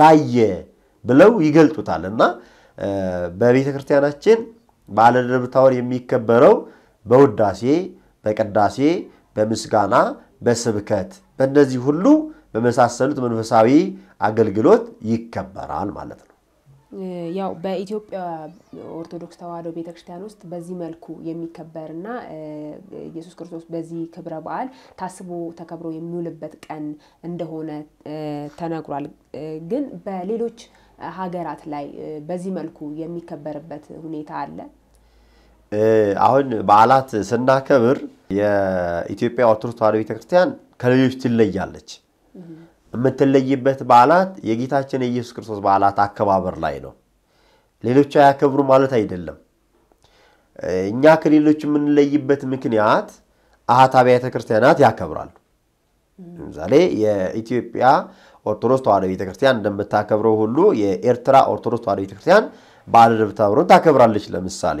ታየ ብለው ይገልጡታልና በቤተክርስቲያናችን ባለ ደብረ ታቦር የሚከበረው በውዳሴ በቅዳሴ በምስጋና በስብከት በእነዚህ ሁሉ በመሳሰሉት መንፈሳዊ አገልግሎት ይከበራል ማለት ነው ያው በኢትዮጵያ ኦርቶዶክስ ተዋሕዶ ቤተክርስቲያን ውስጥ በዚህ መልኩ የሚከበርና ኢየሱስ ክርስቶስ በዚህ ክብረ በዓል ታስቦ ተከብሮ የሚውልበት ቀን እንደሆነ ተነግሯል ግን በሌሎች ሀገራት ላይ በዚህ መልኩ የሚከበርበት ሁኔታ አለ አሁን በዓላት ስናከብር የኢትዮጵያ ኦርቶዶክስ ተዋሕዶ ቤተክርስቲያን ከሌሎች ትለያለች የምትለይበት በዓላት የጌታችን ኢየሱስ ክርስቶስ በዓላት አከባበር ላይ ነው ሌሎች ያከብሩ ማለት አይደለም እኛ ከሌሎች ምን ለይበት ምክንያት አሃት አብያተ ክርስቲያናት ያከብራሉ ለምሳሌ የኢትዮጵያ ኦርቶዶክስ ተዋሕዶ ቤተክርስቲያን እንደምታከብረው ሁሉ የኤርትራ ኦርቶዶክስ ተዋሕዶ ቤተክርስቲያን በዓለ ደብረ ታቦርን ታከብራለች ለምሳሌ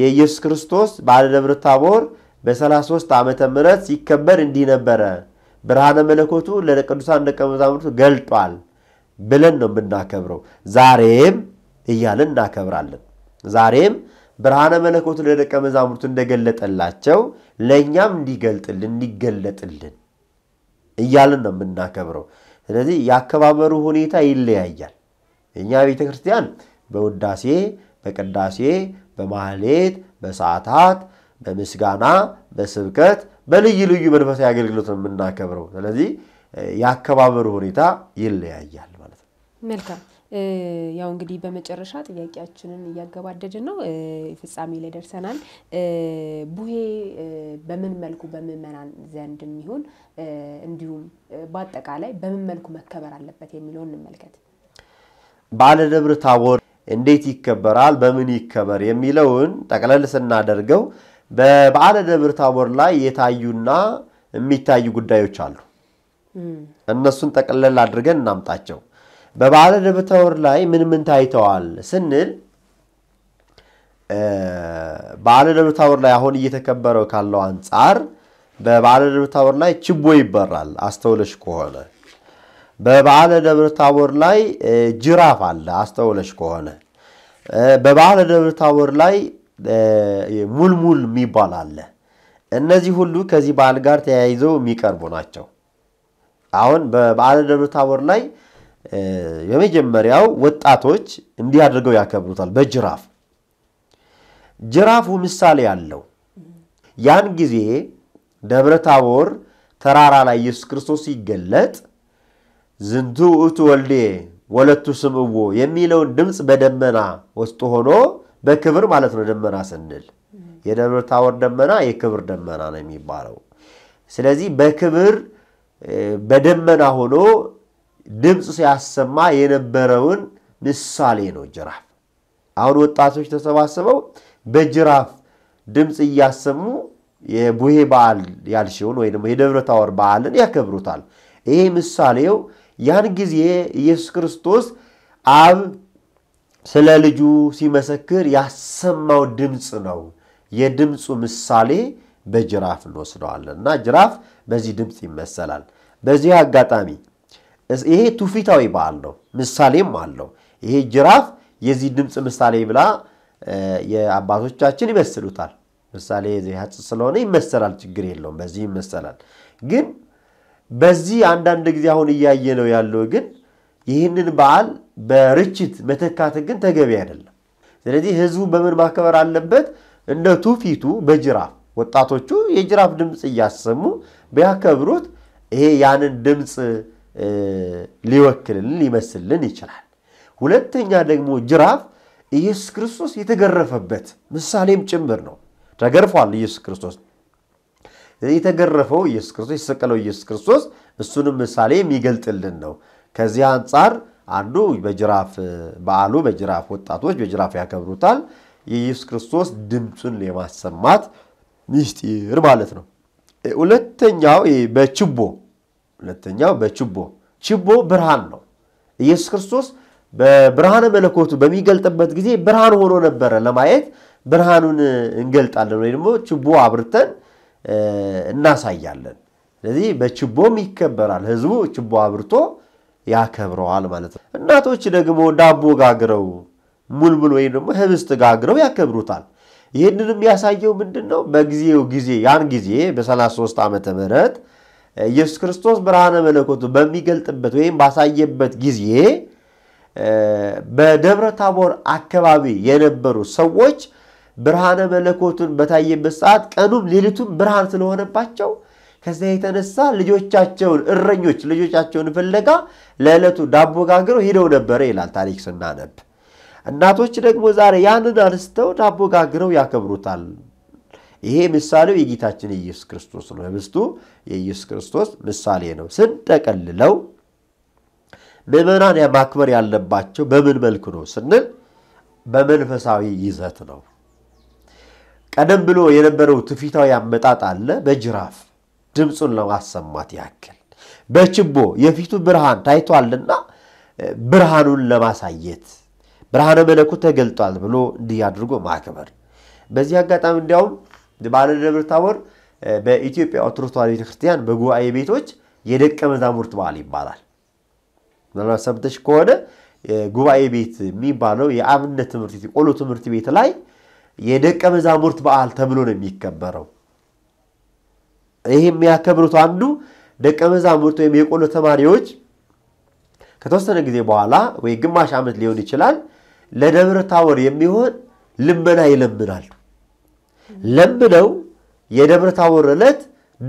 የኢየሱስ ክርስቶስ በዓለ ደብረ ታቦር በ33 ዓመተ ምህረት ሲከበር እንዲነበረ ብርሃነ መለኮቱ ለቅዱሳን ደቀ መዛሙርቱ ገልጧል ብለን ነው እናከብረው ዛሬም እያልን እናከብራለን ዛሬም ብርሃነ መለኮት ለደቀ መዛሙርቱ እንደገለጠላቸው ለኛም እንዲገለጥልን እያልን ነው እናከብረው ስለዚህ ያከባበሩ ሁኔታ ይለያያል እኛ ቤተ ክርስቲያን በውዳሴ በቅዳሴ በማህሌት በሰዓታት በመስጋና በስብከት በልዩ ልዩ መንፈሳዊ አገልግሎት ነው እናከብረው ስለዚህ ያከባበሩ ሁኔታ ይለያያል ማለት ነው መልካም ያው እንግዲህ በመጨረሻ ጥያቄያችንን ያጋባደድን ነው ፍጻሜ ላይ ደርሰናል ቡሄ በምን መልኩ በመመናን ዘንድ የሚሆን እንዲሁም በአጠቃላይ በምን መልኩ መከበር አለበት የሚለውን እንመልከት ባለ ደብረ ታቦር እንዴት ይከበራል በምን ይከበር የሚለውን ተቀለልስና አደርገው በባለ ደብረ ታቦር ላይ የታዩና የሚታዩ ጉዳዮች አሉ እነሱን ተቀለል አድርገን እናምጣቸው በባለ ደብረ ታቦር ላይ ምን ታይቷል ስንል ባለ ደብረ ታቦር ላይ አሁን እየተከበረው ካለው አንፃር በባለ ደብረ ታቦር ላይ ችቦ ይበራል አስተውለሽ ከሆነ በባለ ደብረ ታቦር ላይ ጅራፍ አለ አስተውለሽ ከሆነ በባለ ደብረ ታቦር ላይ ሙልሙል የሚባል አለ እነዚህ ሁሉ ከዚህ ባል ጋር ተያይዘው የሚቀርቡ ናቸው አሁን በባለ ደብረ ታቦር ላይ የመጀመሪያው ወጣቶች እንዲያደርገው ያከብሩታል በጅራፍ ጅራፉ ምሳሌ ያለው ያን ጊዜ ደብረ ታቦር ተራራ ላይ ኢየሱስ ክርስቶስ ይገለጥ ዝንቱ ኡት ወልዴ ወለቱ ስምዎ የሚለው ድምጽ በደመና ወስጦ ሆኖ በክብር ማለት ነው ደመና ሰንል የደብረ ታቦር ደመና የክብር ደመና ነው የሚባለው ስለዚህ በክብር በደመና ሆኖ ድምጽ ሲያሰማ የነበረውን ምሳሌ ነው ጅራፍ አሁን ወጣቶች ተሰባስበው በጅራፍ ድምጽ ያሰሙ የቡሄ በዓል ያልሽውን ወይ ደግሞ የደብረ ታቦር በዓልን ያከብሩታል ይሄ ምሳሌው ያን ጊዜ ኢየሱስ ክርስቶስ አብ ስለ ልጁ ሲመሰክር ያሰማው ድምጽ ነው የድምጹ ምሳሌ በጅራፍ እንወስደዋልና ጅራፍ በዚህ ድምጽ ይመሰላል በዚህ አጋጣሚ ይሄ ቱፊታዊ በዓል ነው ምሳሌም አለው ይሄ ጅራፍ የዚህ ድምጽ ምሳሌ ብላ የአባቶቻችን ይመስሉታል ምሳሌ የዚህ ሀጽ ስለሆነ ይመስላል ችግር የለውም በዚህ ይመስላል ግን በዚህ አንድ አንድ ጊዜ አሁን ይያየ ነው ያለው ግን ይሄንን በዓል በርችት መተካት ግን ተገቢ አይደለም ስለዚህ ህዝቡ በመን ማከበር አለበት እንደ ቱፊቱ በጅራፍ ወጣቶቹ የጅራፍ ድምጽ ያሰሙ በያከብሩት ይሄ ያንን ድምጽ ሊወክልን ሊመስልን ይችላል ሁለተኛ ደግሞ ጅራፍ ኢየሱስ ክርስቶስ የተገረፈበት ምሳሌም ጭምር ነው ተገርፏል ኢየሱስ ክርስቶስ የተገረፈው ኢየሱስ ክርስቶስ የተሰቀለው ኢየሱስ ክርስቶስ እሱንም ምሳሌ የሚገልጥልን ነው ከዚህ አንፃር አንዱ በጅራፍ በዓሉ በጅራፍ ወጣቶች በጅራፍ ያከብሩታል ኢየሱስ ክርስቶስ ድምጹን ለማሰማት ምስጢር ማለት ነው ሁለተኛው በችቦ ችቦ ብርሃን ነው ኢየሱስ ክርስቶስ በብርሃነ መለኮቱ በሚገልጥበት ጊዜ ብርሃን ሆኖ ነበር ለማየት ብርሃኑን እንገልጣለን ወይ ደግሞ ችቦ አብርተን እናሳያለን ስለዚህ በችቦም ይከበራል ህዝቡ ችቦ አብርቶ ያከብረዋል ማለት ነው እናቶች ደግሞ ዳቦ ጋግረው ሙልሙል ወይ ደግሞ ህብስት ጋግረው ያከብሩታል ይሄንንም ያሳየው ምንድነው በጊዜው ጊዜ ያን ጊዜ በ33 ዓመተ ምህረት ኢየሱስ ክርስቶስ ብርሃነ መለኮቱ በሚገልጥበት ወይም ባሳየበት ጊዜ በደብረ ታቦር አከባቢ የነበሩ ሰዎች ብርሃነ መለኮቱን በታየበት ሰዓት ቀኑም ሌሊቱም ብርሃን ስለሆነባቸው ከዚያ የተነሳ ልጆቻቸውን እረኞች ልጆቻቸውን ፍለጋ ለዕለቱ ዳቦ ጋግረው ሄደው ነበር ይላል ታሪክ ስናነብ እናቶች ደግሞ ዛሬ ያንን አንስተው ዳቦ ጋግረው ያከብሩታል ይሄ ምሳሌው የጌታችን ኢየሱስ ክርስቶስ ነው ህብስቱ የኢየሱስ ክርስቶስ ምሳሌ ነው ስንጠቀልለው ምዕመናን ማክበር ያለባቸው በምን መልኩ ነው ስንል በመንፈሳዊ ይዘት ነው ቀደም ብሎ የነበረው ትፊታው ያመጣጥ አለ በጅራፍ ድምጹን ለማሰማት ያክል በችቦ የፊቱ ብርሃን ታይቷልና ብርሃኑን ለማሳየት ብርሃነ መለኮት ተገልጧል ብሎ እንዲያድርጎ ማክበር በዚህ አጋጣሚ እንዲያውም ባለ ደብረ ታቦር በኢትዮጵያ ኦርቶዶክስ ተዋሕዶ ክርስቲያን በጉባኤ ቤቶች የደቀ መዛሙርት በዓል ይባላል ለራስ ሰብተሽ ከሆነ ጉባኤ ቤት የሚባለው የአብነት ትምህርት ቤት ቆሎ ትምህርት ቤት ላይ የደቀ መዛሙርት በዓል ተብሎ ነው የሚከበረው ይሄም ያከብሩት አንዱ ደቀ መዛሙርት ወይም የቆሎ ተማሪዎች ከተወሰነ ጊዜ በኋላ ወይ ግማሽ ዓመት ሊሆን ይችላል ለደብረ ታወር የሚሆን ልመና ይለምናል ለምነው የደብረ ታወር ዕለት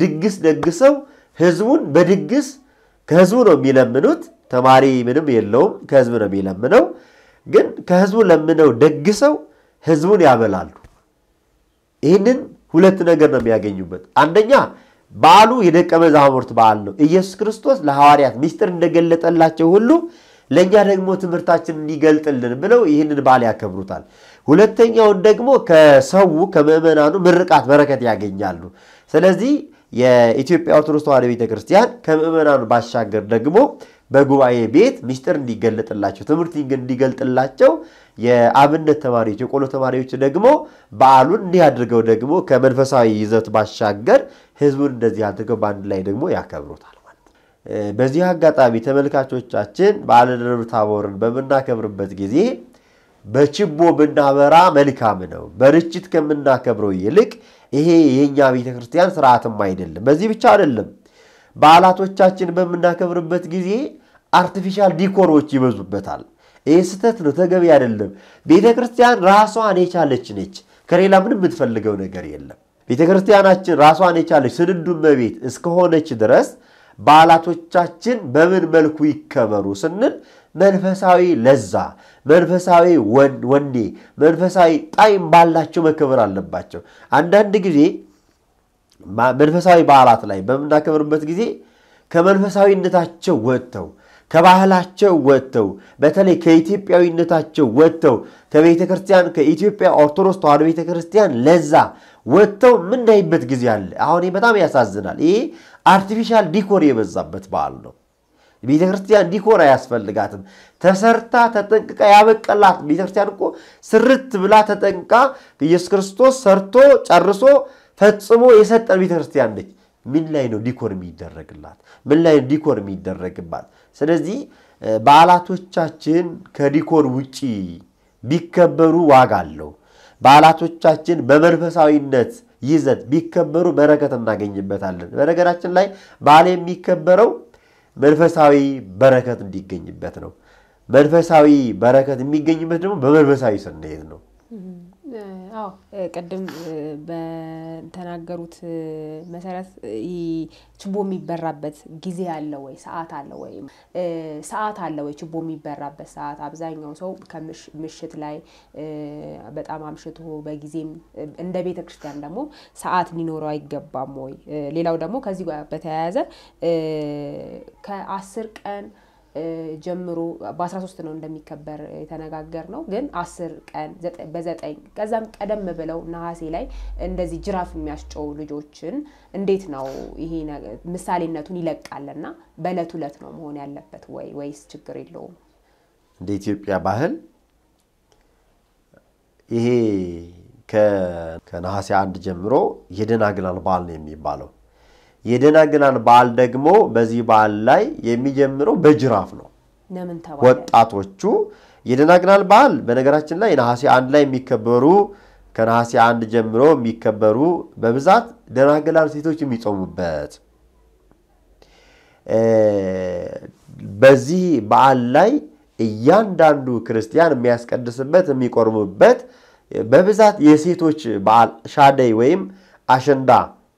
ድግስ ደግሰው ህዝቡን በድግስ ከህዝቡ ነው የሚለምኑት ተማሪ ምንም የለውም ከህዝቡ ነው የሚለምነው ግን ከህዝቡ ለምነው ደግሰው ህዝቡን ያበላሉ ይሄንን ሁለት ነገር ነው የሚያገኙበት አንደኛ ባሉ የደቀ መዛሙርት ባል ነው ኢየሱስ ክርስቶስ ለሐዋርያት ሚስጥር እንደገለጠላቸው ሁሉ ለኛ ደግሞ ትምርታችን እንዲገልጥልን ብለው ይሄንን ባል ያከብሩታል ሁለተኛው ደግሞ ከሰው ከመመናኑ ምርቃት በረከት ያገኛሉ ስለዚህ የኢትዮጵያ ኦርቶዶክስ ተዋሕዶ ቤተክርስቲያን ከመመናኑ ባሻገር ደግሞ በጉባኤ ቤት ሚስጥር እንዲገልጥላቸው ትምርት እንዲገልጥላቸው የአብነት ተማሪዎች የቆሎ ተማሪዎች ደግሞ ባሉን እንዲያድርገው ደግሞ ከመንፈሳዊ ይዘት ባሻገር ህዝቡን እንደዚህ አድርገው ባንድ ላይ ደግሞ ያከብሩታል ማለት በዚህ አጋጣሚ ተመልካቾቻችን ባለ ደብረ ታቦርን በመናከብርበት ጊዜ በችቦ ብናበራ መልካም ነው በርጭት ከምናከብረው ይልቅ ይሄ የኛ ቤተክርስቲያን ስርዓትም አይደለም በዚህ ብቻ አይደለም ባላቶቻችን በመናከብርበት ጊዜ አርቲፊሻል ዲኮሮች ይበዙበታል እስተት ነው ተገቢ አይደለም ቤተክርስቲያን ራሷን የቻለች ነች ከሌላ ምንም የምትፈልገው ነገር የለም ቤተክርስቲያናችን ራሷን የቻለች ስንዱም ቤት እስከሆነች ድረስ ባላቶቻችን በምን መልኩ ይከበሩ ስንል መንፈሳዊ ለዛ መንፈሳዊ ወንዴ መንፈሳዊ ጣይም ባላቸው መከበር አለባቸው አንዳንድ ጊዜ መንፈሳዊ ባላት ላይ በመናከብርበት ጊዜ ከመንፈሳዊነታቸው ወጥተው ከባህላቸው ወጥተው በተለይ ከኢትዮጵያዊነታቸው ወጥተው ከቤተክርስቲያን ከኢትዮጵያ ኦርቶዶክስ ተዋሕዶ ቤተክርስቲያን ለዛ ወጥተው ምን ዳይበት ጊዜ አለ አሁን በጣም ያሳዝናል ይሄ አርቲፊሻል ዲኮር የበዛበት ባል ነው ቤተክርስቲያን ዲኮር ያስፈልጋትም ተሰርታ ተጠንቅቃ ያበቀላት ቤተክርስቲያን እኮ ስርት ብላ ተጠንቃ ኢየሱስ ክርስቶስ ሰርቶ ጨርሶ ፈጽሞ የሰጠን ቤተክርስቲያን ነች ምን ላይ ነው ዲኮር የሚደረግላት ምን ላይ ዲኮር የሚደረግባት ስለዚህ ባላቶቻችን ከዲኮር ውጪ ቢከበሩ ዋጋለው ባላቶቻችን በመንፈሳዊነት ይዘት ቢከበሩ በረከት እናገኝበታለን በረከታችን ላይ ባል የሚከበረው መንፈሳዊ በረከት እንዲገኝበት ነው መንፈሳዊ በረከት የሚገኝበት ደግሞ በመንፈሳዊ ስንሄድ ነው አዎ ቀደም በተናገሩት መሰረት ችቦ የሚበራበት ጊዜ አለ ወይ ሰዓት አለ ወይ ችቦ የሚበራበት ሰዓት አብዛኛው ሰው ከምሽት ላይ በጣም አምሽቶ በጊዜም እንደ ቤተክርስቲያን ደግሞ ሰዓት ሊኖረው አይገባም ወይ ሌላው ደግሞ ከዚህ ጋር በተያያዘ ከ10 ቀን ጀምሩ በ13 ነው እንደሚከበር ተነጋገር ነው ግን 10 ቀን በ9 ከዛም ቀደም ብለው ነሐሴ ላይ እንደዚህ ጅራፍ የሚያስጨው ልጆችን እንዴት ነው ይሄ ምሳሌነቱን ይለቃልና በእለቱ ለት ነው መሆን ያለበት ወይ ወይስ ችግር የለው እንደ ኢትዮጵያ ባህል ይሄ ከነሐሴ 1 ጀምሮ የደናግላል በዓል ነው የሚባለው የደናግላን ባል ደግሞ በዚህ ባል ላይ የሚጀምረው በጅራፍ ነው ለምን ተባለ ወጣቶቹ የደናግላል ባል በነገራችን ላይ ነሐሴ 1 ላይ የሚከበሩ ከነሐሴ 1 ጀምሮ የሚከበሩ በብዛት ደናግላን ሴቶች የሚጾሙበት በዚህ ባል ላይ እያንዳንዱ ክርስቲያን የሚያስቀድስበት የሚቆርሙበት በብዛት የሴቶች ባል ሻደይ ወይም አሸንዳ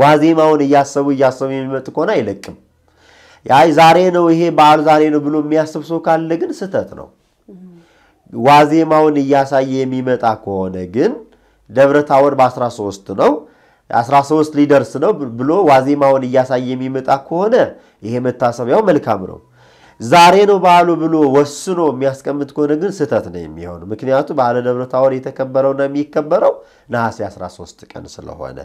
ዋዜማውን ያሰቡ የሚመጥ ቆና አይለቅም ያይ ዛሬ ነው ይሄ ባል ዛሬ ነው ብሎ የሚያስብ ሰው ካለ ግን ስተት ነው ዋዜማውን ያሳየ የሚመጣ ከሆነ ግን ደብረ ታወር በ13 ነው 13 ሊደርስ ነው ብሎ ዋዜማውን ያሳየ የሚመጣ ከሆነ ይሄ መታሰቢያው መልካም ነው زارينو بالو بلو وسنو مياسكمت كون غن ستاتني ميهون مكنياتو بعل نبرت اور يتكبرونا ميكبرو نحاس 13 قن سلهونه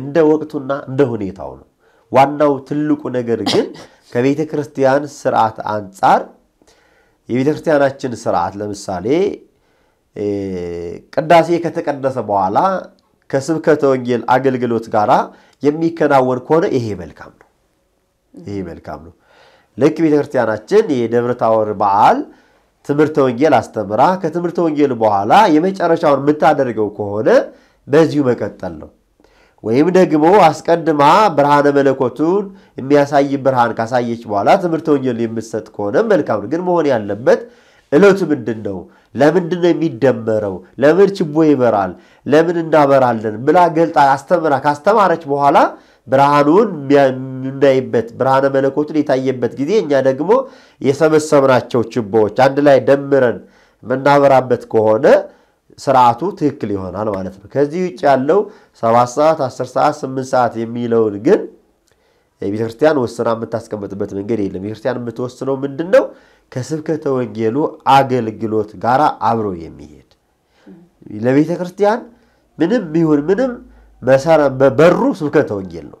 እንደ ወቅቱና እንደ ሁኔታው ነው ዋናው ትልቁ ነገር ግን ከቤተ ክርስቲያን ሥርዓት አንፃር የቤተ ክርስቲያናችን ሥርዓት ለምሳሌ ቅዳሴ ከተቀደሰ በኋላ ከስብከተ ወንጌል አገልግሎት ጋራ የሚከናወን ከሆነ ይሄ መልካም ነው ይሄ መልካም ነው ለክ ቤተ ክርስቲያናችን የደብረ ታወር በዓል ትምህርተ ወንጌል አስተምራ ከትምህርተ ወንጌል በኋላ የመጨረሻውን ምታደርገው ከሆነ በዚሁ መቀጠል ነው ወይም ደግሞ አስቀድማ ብርሃነ መለኮቱን የሚያሳይ ብርሃን ካሳየች በኋላ ትምህርተ ወንጌል የምትሰጥ ከሆነ መልካም ግን መሆን ያለበት እለቱ ምንድነው ለምንድነው የሚደመረው ለምን ችቦ ይበራል ለምን እንዳበራለን ብላ ገልጣ አስተምራ ካስተማረች በኋላ ብርሃኑን እንዳይበት ብርሃነ መለኮቱን የታየበት ጊዜ እኛ ደግሞ የሰበሰብናቸው ችቦዎች አንድ ላይ ደምረን መናበራበት ከሆነ ስርዓቱ ትክክል ይሆናል ማለት ነው ከዚህ ውጭ ያለው 7 ሰዓት 10 ሰዓት 8 ሰዓት የሚለውን ግን የቤተ ክርስቲያን ወስና የምታስቀምጥበት መንገድ የለም የቤተ ክርስቲያን የምትወስነው ምንድነው ከስብከተ ወንጌሉ አገልግሎት ጋራ አብሮ የሚሄድ ለቤተ ክርስቲያን ምንም ይሁን ምንም መሰረ በበሩ ስብከተ ወንጌል ነው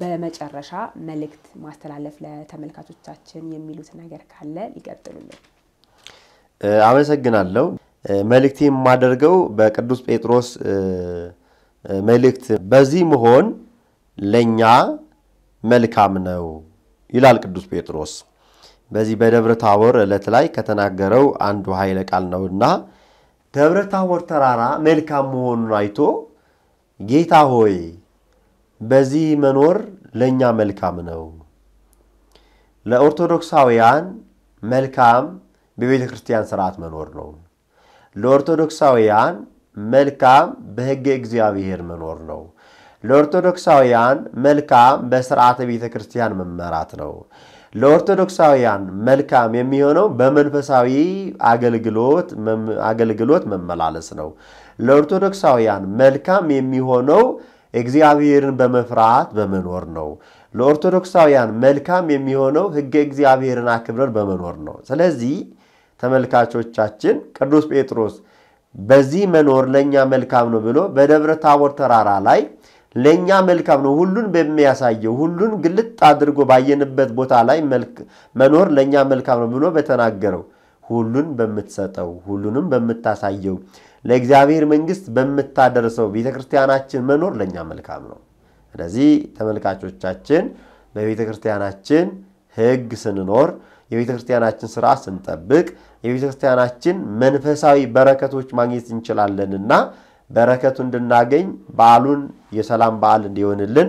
በመጨረሻ መልእክት ማስተላለፍ ለተመልካቾቻችን የሚሉት ነገር ካለ ይቀጥሉልን አመሰግናለሁ መልእክቴን ማደርገው በቅዱስ ጴጥሮስ መልእክት በዚህ መሆን ለኛ መልካም ነው ይላል ቅዱስ ጴጥሮስ በዚህ በደብረ ታቦር ዕለት ላይ ከተናገረው አንዱ ኃይለ ቃል ነውና ደብረ ታቦር ተራራ መልካም መሆኑን አይቶ ጌታ ሆይ በዚህ መኖር ለኛ መልካም ነው ለኦርቶዶክሳውያን መልካም በቤተ ክርስቲያን ሥርዓት መኖር ነው ለኦርቶዶክሳውያን መልካም በሕገ እግዚአብሔር መኖር ነው ለኦርቶዶክሳውያን መልካም በሥርዓተ ቤተ ክርስቲያን መመራት ነው ለኦርቶዶክሳውያን መልካም የሚሆነው በመንፈሳዊ አገልግሎት መመላለስ ነው ለኦርቶዶክሳውያን መልካም የሚሆነው እግዚአብሔርን በመፍራት በመኖር ነው ለኦርቶዶክሳውያን መልካም የሚሆነው ሕገ እግዚአብሔርን አክብረን በመኖር ነው ስለዚህ ተመልካቾቻችን ቅዱስ ጴጥሮስ በዚህ መኖር ለኛ መልካም ነው ብሎ በደብረ ታቦር ተራራ ላይ ለኛ መልካም ነው ሁሉን በሚያሳየው ሁሉን ግልጥ አድርጎ ባየንበት ቦታ ላይ መኖር ለኛ መልካም ነው ብሎ በተናገረው ሁሉን በመተሰጠው ሁሉንም በመታሳየው ለእግዚአብሔር መንግስት በመታደረሰው ቤተክርስቲያናችን መኖር ለኛ መልካም ነው ስለዚህ ተመልካቾቻችን በቤተክርስቲያናችን ሕግ ስንኖር የቤተክርስቲያናችን ሥርዓት ስንጠብቅ የቤተክርስቲያናችን መንፈሳዊ በረከቶች ማግኘት እንችላለንና በረከቱን እንድናገኝ በዓሉን የሰላም በዓል እንዲሆንልን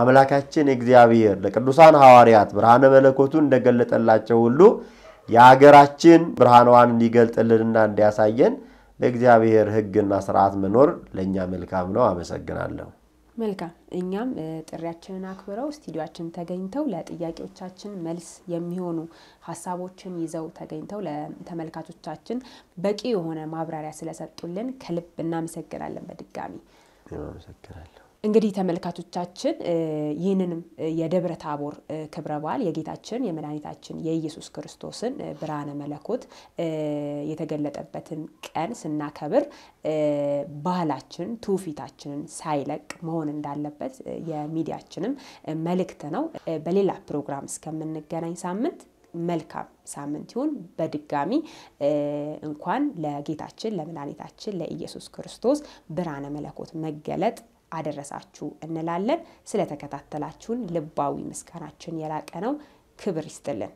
አምላካችን እግዚአብሔር ለቅዱሳን ሐዋርያት ብርሃነ መለኮቱን እንደገለጠላቸው ሁሉ ያገራችን ብርሃንዋን እንዲገልጥልንና እንዲያሳየን ለእግዚአብሔር ሕግና ሥርዓት መኖር ለኛ መልካም ነው አመሰግናለሁ መልካም እኛም ጥሪያችንን አክብረው ስቱዲዮአችን ተገኝተው ለጥያቄዎቻችን መልስ የሚሆኑ ሐሳቦችን ይዘው ተገኝተው ለተመልካቾቻችን በቂ የሆነ ማብራሪያ ስለሰጡልን ከልብ እናመሰግናለን በድጋሚ እናመሰግናለን እንግዲህ ተመልካቾቻችን ይህንንም የደብረ ታቦር ክብረ በዓል የጌታችን የመድኃኒታችን የኢየሱስ ክርስቶስን ብርሃነ መለኮት የተገለጠበትን ቀን ስናከብር ባህላችን ትውፊታችንን ሳይለቅ መሆን እንዳለበት የሚዲያችንም መልእክት ነው በሌላ ፕሮግራም እስከምንገናኝ ሳምንት መልካም ሳምንት ይሁን በድጋሚ እንኳን ለጌታችን ለመድኃኒታችን ለኢየሱስ ክርስቶስ ብርሃነ መለኮት መገለጥ አደረሳችሁ እንላለን ስለተከታተላችሁን ልባዊ ምስጋናችን የላቀ ነው ክብር ይስጥልን